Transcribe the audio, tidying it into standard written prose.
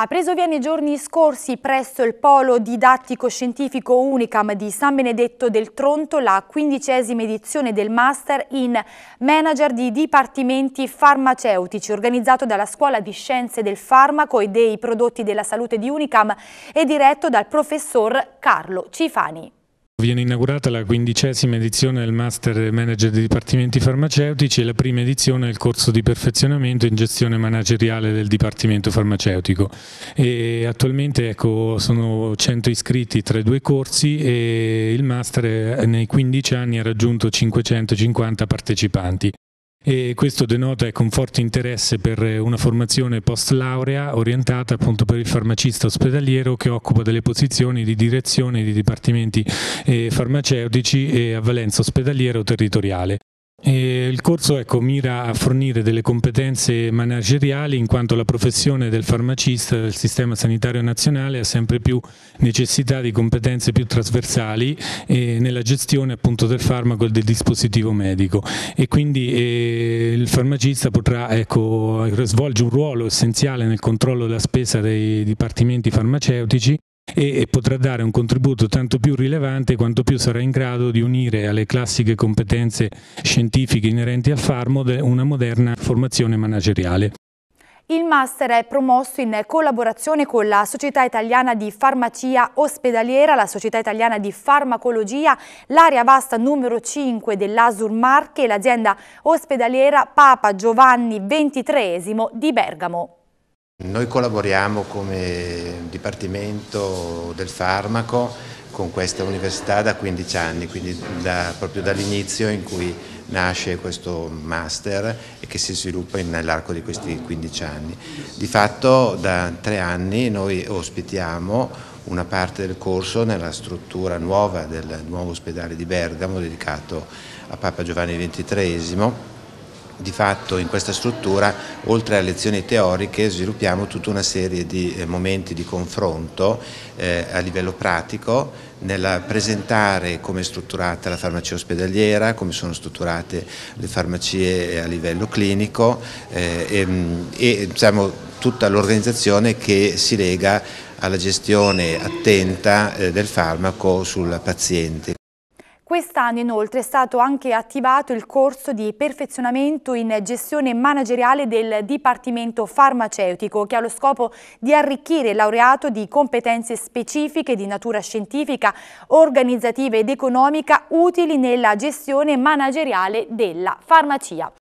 A Presovia nei giorni scorsi, presso il polo didattico-scientifico Unicam di San Benedetto del Tronto, la 15ª edizione del Master in Manager di Dipartimenti Farmaceutici, organizzato dalla Scuola di Scienze del Farmaco e dei Prodotti della Salute di Unicam e diretto dal professor Carlo Cifani. Viene inaugurata la 15ª edizione del Master Manager di Dipartimenti Farmaceutici e la prima edizione del corso di perfezionamento in gestione manageriale del Dipartimento Farmaceutico. E attualmente sono 100 iscritti tra i due corsi e il Master nei 15 anni ha raggiunto 550 partecipanti. E questo denota un forte interesse per una formazione post laurea orientata appunto per il farmacista ospedaliero che occupa delle posizioni di direzione di dipartimenti farmaceutici e a valenza ospedaliera o territoriale. Il corso mira a fornire delle competenze manageriali in quanto la professione del farmacista del sistema sanitario nazionale ha sempre più necessità di competenze più trasversali nella gestione appunto del farmaco e del dispositivo medico, e quindi il farmacista potrà svolgere un ruolo essenziale nel controllo della spesa dei dipartimenti farmaceutici e potrà dare un contributo tanto più rilevante quanto più sarà in grado di unire alle classiche competenze scientifiche inerenti al farmo una moderna formazione manageriale. Il master è promosso in collaborazione con la Società Italiana di Farmacia Ospedaliera, la Società Italiana di Farmacologia, l'area vasta numero 5 dell'Asur Marche e l'azienda ospedaliera Papa Giovanni XXIII di Bergamo. Noi collaboriamo come Dipartimento del Farmaco con questa università da 15 anni, quindi proprio dall'inizio in cui nasce questo master e che si sviluppa nell'arco di questi 15 anni. Di fatto da 3 anni noi ospitiamo una parte del corso nella struttura nuova del nuovo ospedale di Bergamo dedicato a Papa Giovanni XXIII. Di fatto in questa struttura, oltre a lezioni teoriche, sviluppiamo tutta una serie di momenti di confronto a livello pratico nel presentare come è strutturata la farmacia ospedaliera, come sono strutturate le farmacie a livello clinico e tutta l'organizzazione che si lega alla gestione attenta del farmaco sul paziente. Quest'anno inoltre è stato anche attivato il corso di perfezionamento in gestione manageriale del Dipartimento Farmaceutico, che ha lo scopo di arricchire il laureato di competenze specifiche di natura scientifica, organizzativa ed economica utili nella gestione manageriale della farmacia.